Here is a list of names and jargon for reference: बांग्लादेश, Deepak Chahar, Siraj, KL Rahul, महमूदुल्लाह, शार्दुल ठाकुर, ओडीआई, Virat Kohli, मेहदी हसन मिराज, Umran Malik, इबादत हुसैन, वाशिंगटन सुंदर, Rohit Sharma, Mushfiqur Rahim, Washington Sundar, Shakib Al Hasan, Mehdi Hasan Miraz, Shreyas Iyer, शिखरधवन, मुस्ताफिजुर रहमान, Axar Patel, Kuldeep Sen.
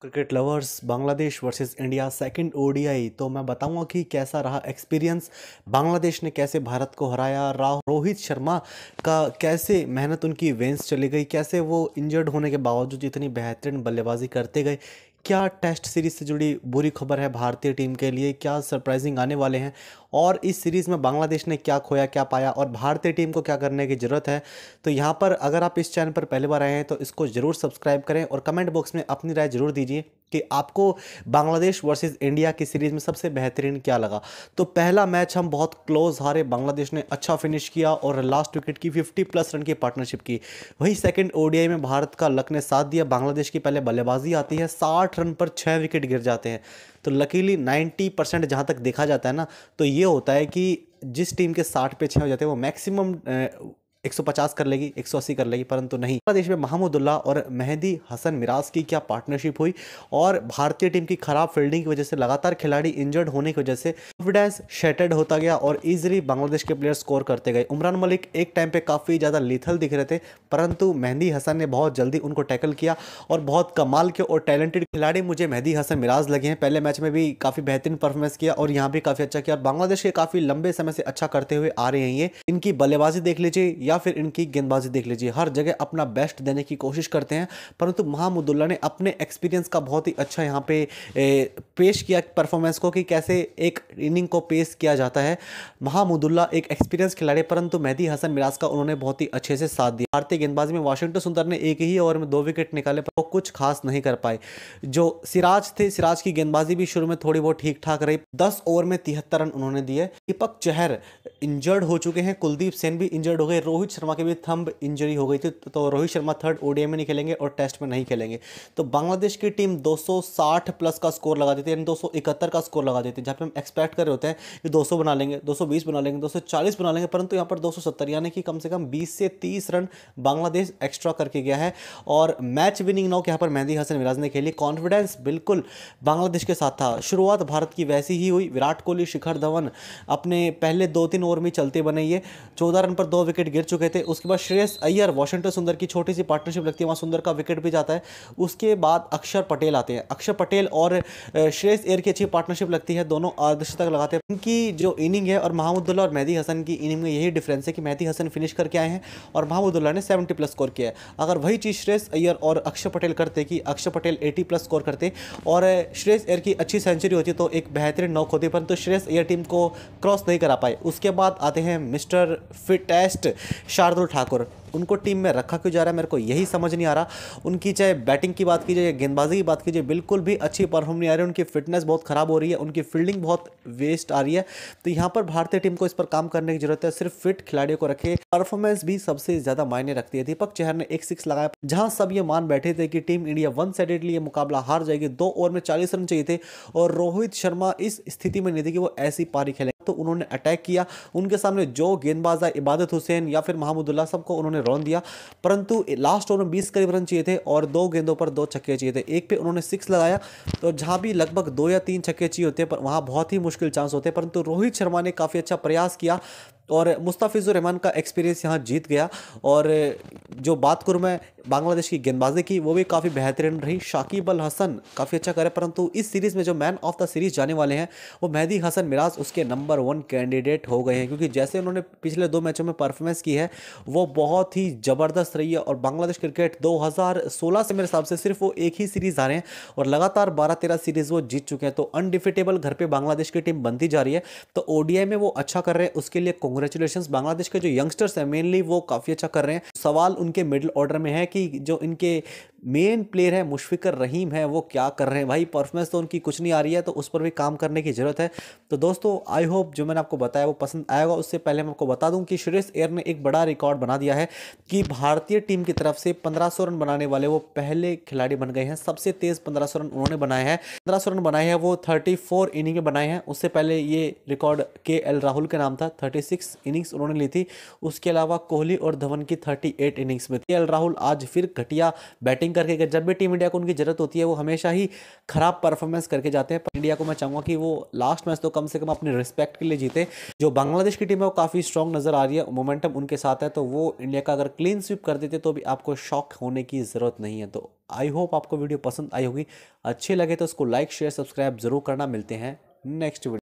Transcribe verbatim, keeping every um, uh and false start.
Cricket lovers बांग्लादेश versus India second ओडीआई। तो मैं बताऊंगा कि कैसा रहा एक्सपीरियंस, बांग्लादेश ने कैसे भारत को हराया, राहुल रोहित शर्मा का कैसे मेहनत उनकी वेंस चली गई, कैसे वो इंजर्ड होने के बावजूद इतनी बेहतरीन बल्लेबाजी करते गए, क्या टेस्ट सीरीज़ से जुड़ी बुरी खबर है भारतीय टीम के लिए, क्या सरप्राइजिंग आने वाले हैं और इस सीरीज़ में बांग्लादेश ने क्या खोया क्या पाया और भारतीय टीम को क्या करने की ज़रूरत है। तो यहाँ पर अगर आप इस चैनल पर पहली बार आए हैं तो इसको ज़रूर सब्सक्राइब करें और कमेंट बॉक्स में अपनी राय ज़रूर दीजिए कि आपको बांग्लादेश वर्सेस इंडिया की सीरीज़ में सबसे बेहतरीन क्या लगा। तो पहला मैच हम बहुत क्लोज हारे, बांग्लादेश ने अच्छा फिनिश किया और लास्ट विकेट की पचास प्लस रन की पार्टनरशिप की। वही सेकंड ओडीआई में भारत का लक ने साथ दिया, बांग्लादेश की पहले बल्लेबाजी आती है, साठ रन पर छः विकेट गिर जाते हैं। तो लकीली नब्बे परसेंट जहाँ तक देखा जाता है ना, तो ये होता है कि जिस टीम के साठ पे छः हो जाते हैं वो मैक्सिमम एक सौ पचास कर लेगी, एक सौ अस्सी कर लेगी, परंतु नहीं। बांग्लादेश में महमूदुल्लाह और मेहदी हसन मिराज की क्या पार्टनरशिप हुई और भारतीय टीम की खराब फील्डिंग की वजह से, लगातार खिलाड़ी इंजर्ड होने की वजह से कॉन्फिडेंस शेटर्ड होता गया और इजीली बांग्लादेश के प्लेयर स्कोर करते गए। उमरान मलिक एक टाइम पे काफ़ी ज़्यादा लीथल दिख रहे थे, परंतु मेहदी हसन ने बहुत जल्दी उनको टैकल किया और बहुत कमाल के और टैलेंटेड खिलाड़ी मुझे मेहदी हसन मिराज लगे हैं। पहले मैच में भी काफ़ी बेहतरीन परफॉर्मेंस किया और यहाँ भी काफ़ी अच्छा किया। बांग्लादेश के काफ़ी लंबे समय से अच्छा करते हुए आ रहे हैं ये, इनकी बल्लेबाजी देख लीजिए या फिर इनकी गेंदबाजी देख लीजिए, हर जगह अपना बेस्ट देने की कोशिश करते हैं। परंतु महमूदुल्लाह ने अपने एक्सपीरियंस का बहुत ही अच्छा यहाँ पे पेश किया परफॉर्मेंस को कि कैसे एक इनिंग को पेश किया जाता है। महमूदुल्लाह एक एक्सपीरियंस खिलाड़ी, परंतु मेहदी हसन मिराज का उन्होंने बहुत ही अच्छे से साथ दिया। भारतीय गेंदबाजी में वाशिंगटन सुंदर ने एक ही ओवर में दो विकेट निकाले पर वो कुछ खास नहीं कर पाए। जो सिराज थे, सिराज की गेंदबाजी भी शुरू में थोड़ी बहुत ठीक ठाक रही, दस ओवर में तिहत्तर रन उन्होंने दिए। दीपक चहर इंजर्ड हो चुके हैं, कुलदीप सेन भी इंजर्ड हो गए, रोहित शर्मा के भी थंब इंजरी हो गई थी, तो रोहित शर्मा थर्ड ओडीआई में नहीं खेलेंगे और टेस्ट में नहीं खेलेंगे। तो बांग्लादेश की टीम दो सौ साठ प्लस का स्कोर लगा देती है, यानी दो सौ इकहत्तर का स्कोर लगा देती है, जहाँ पे हम एक्सपेक्ट कर रहे होते हैं कि दो सौ बना लेंगे, दो सौ बीस बना लेंगे, दो सौ चालीस बना लेंगे, परंतु यहाँ पर दो सौ सत्तर यानी कि कम से कम बीस से तीस रन बांग्लादेश एक्स्ट्रा करके गया है। और मैच विनिंग नॉक यहाँ पर मेहदी हसन मिराज ने खेली। कॉन्फिडेंस बिल्कुल बांग्लादेश के साथ था, शुरुआत भारत की वैसी ही हुई, विराट कोहली शिखरधवन अपने पहले दो तीन ओवर में चलते बने, ये चौदह रन पर दो विकेट गिर चुके थे। उसके बाद श्रेयस अय्यर वाशिंगटन सुंदर की छोटी सी पार्टनरशिप लगती है, वहाँ सुंदर का विकेट भी जाता है। उसके बाद अक्षर पटेल आते हैं, अक्षर पटेल और श्रेयस अय्यर की अच्छी पार्टनरशिप लगती है, दोनों अर्धशतक लगाते हैं। इनकी जो इनिंग है और महमूदुल्लाह और मेहदी हसन की इनिंग में यही डिफरेंस है कि मेहदी हसन फिनिश करके आए हैं और महमूदुल्लाह ने सेवेंटी प्लस स्कोर किया है। अगर वही चीज़ श्रेयस अय्यर और अक्षर पटेल करते कि अक्षर पटेल एटी प्लस स्कोर करते और श्रेयस अय्यर की अच्छी सेंचुरी होती तो एक बेहतरीन नॉक होती, परंतु श्रेयस अय्यर टीम को क्रॉस नहीं करा पाए। उसके बाद आते हैं मिस्टर फिटेस्ट शार्दुल ठाकुर, उनको टीम में रखा क्यों जा रहा है मेरे को यही समझ नहीं आ रहा। उनकी चाहे बैटिंग की बात कीजिए या गेंदबाजी की बात कीजिए, बिल्कुल भी अच्छी परफॉर्म नहीं आ रही, उनकी फिटनेस बहुत ख़राब हो रही है, उनकी फील्डिंग बहुत वेस्ट आ रही है। तो यहाँ पर भारतीय टीम को इस पर काम करने की जरूरत है, सिर्फ फिट खिलाड़ियों को रखे, परफॉर्मेंस भी सबसे ज़्यादा मायने रखती है। दीपक चहर ने एक सिक्स लगाया, जहाँ सब ये मान बैठे थे कि टीम इंडिया वन साइडेडली ये मुकाबला हार जाएगी, दो ओवर में चालीस रन चाहिए थे और रोहित शर्मा इस स्थिति में नहीं थे कि वो ऐसी पारी खेले, तो उन्होंने अटैक किया। उनके सामने जो गेंदबाज है इबादत हुसैन या फिर महमूदुल्लाह, सबको उन्होंने रन दिया, परंतु लास्ट ओवर में बीस करीब रन चाहिए थे और दो गेंदों पर दो छक्के चाहिए थे। एक पे उन्होंने सिक्स लगाया, तो जहाँ भी लगभग दो या तीन छक्के चाहिए होते पर वहाँ बहुत ही मुश्किल चांस होते, परंतु रोहित शर्मा ने काफ़ी अच्छा प्रयास किया और मुस्ताफिजुर रहमान का एक्सपीरियंस यहाँ जीत गया। और जो बात करूँ मैं बांग्लादेश की गेंदबाजी की, वो भी काफ़ी बेहतरीन रही, शाकिब अल हसन काफ़ी अच्छा करे, परंतु इस सीरीज़ में जो मैन ऑफ द सीरीज़ जाने वाले हैं वो मेहदी हसन मिराज उसके नंबर वन कैंडिडेट हो गए हैं, क्योंकि जैसे उन्होंने पिछले दो मैचों में परफॉर्मेंस की है वो बहुत ही ज़बरदस्त रही है। और बांग्लादेश क्रिकेट दो हज़ार सोलह से मेरे हिसाब से सिर्फ वो एक ही सीरीज़ हारे हैं और लगातार बारह तेरह सीरीज़ वो जीत चुके हैं, तो अनडिफिटेबल घर पर बांग्लादेश की टीम बनती जा रही है। तो ओडीआई में वो अच्छा कर रहे हैं, उसके लिए कांग्रेचुलेशंस। बांग्लादेश के जो यंगस्टर्स हैं मेनली वो काफ़ी अच्छा कर रहे हैं। सवाल उनके मिडिल ऑर्डर में है कि जो इनके मेन प्लेयर है मुशफिकर रहीम है वो क्या कर रहे हैं, भाई परफॉर्मेंस तो उनकी कुछ नहीं आ रही है, तो उस पर भी काम करने की ज़रूरत है। तो दोस्तों आई होप जो मैंने आपको बताया वो पसंद आएगा। उससे पहले मैं आपको बता दूं कि श्रेयस अय्यर ने एक बड़ा रिकॉर्ड बना दिया है कि भारतीय टीम की तरफ से पंद्रह सौ रन बनाने वाले वो पहले खिलाड़ी बन गए हैं, सबसे तेज़ पंद्रह सौ रन उन्होंने बनाए हैं। पंद्रह सौ रन बनाए हैं वो थर्टी फोर इनिंग में बनाए हैं, उससे पहले ये रिकॉर्ड के एल राहुल के नाम था, थर्टी सिक्स इनिंग्स उन्होंने ली थी। उसके अलावा कोहली और धवन की थर्टी एट इनिंग्स में। के एल राहुल आज फिर घटिया बैटिंग बॉलिंग करके गए, जब भी टीम इंडिया को उनकी जरूरत होती है वो हमेशा ही खराब परफॉर्मेंस करके जाते हैं। इंडिया को मैं चाहूँगा कि वो लास्ट मैच तो कम से कम अपने रिस्पेक्ट के लिए जीते। जो बांग्लादेश की टीम है वो काफ़ी स्ट्रॉन्ग नजर आ रही है, मोमेंटम उनके साथ है, तो वो इंडिया का अगर क्लीन स्वीप कर देते तो भी आपको शॉक होने की ज़रूरत नहीं है। तो आई होप आपको वीडियो पसंद आई होगी, अच्छे लगे तो उसको लाइक शेयर सब्सक्राइब जरूर करना। मिलते हैं नेक्स्ट वीडियो।